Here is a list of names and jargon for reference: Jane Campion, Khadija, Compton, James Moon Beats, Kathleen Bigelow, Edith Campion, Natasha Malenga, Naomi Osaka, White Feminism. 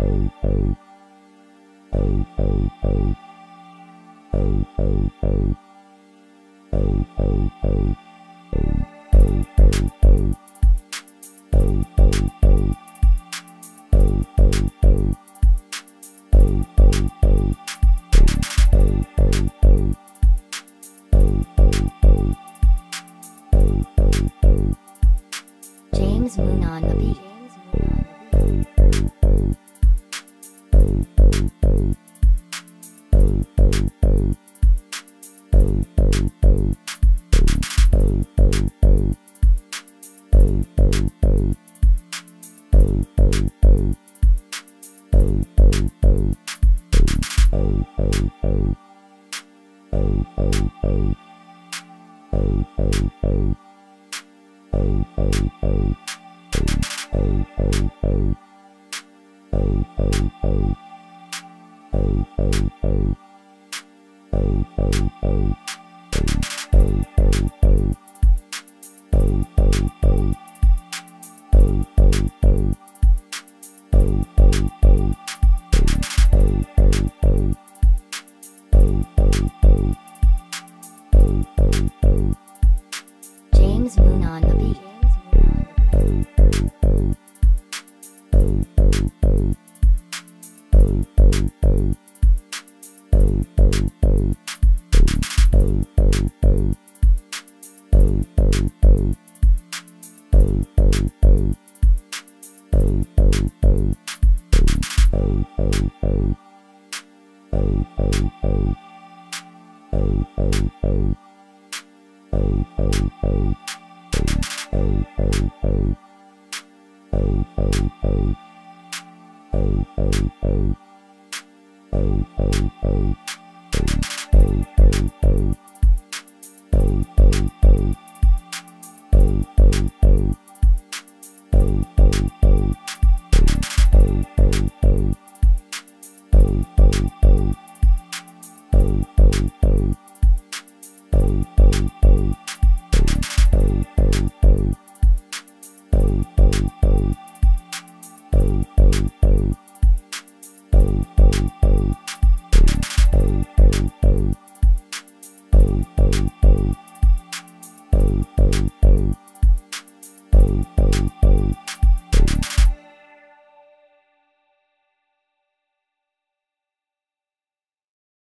James Moon on the beat. James Moon on the beat.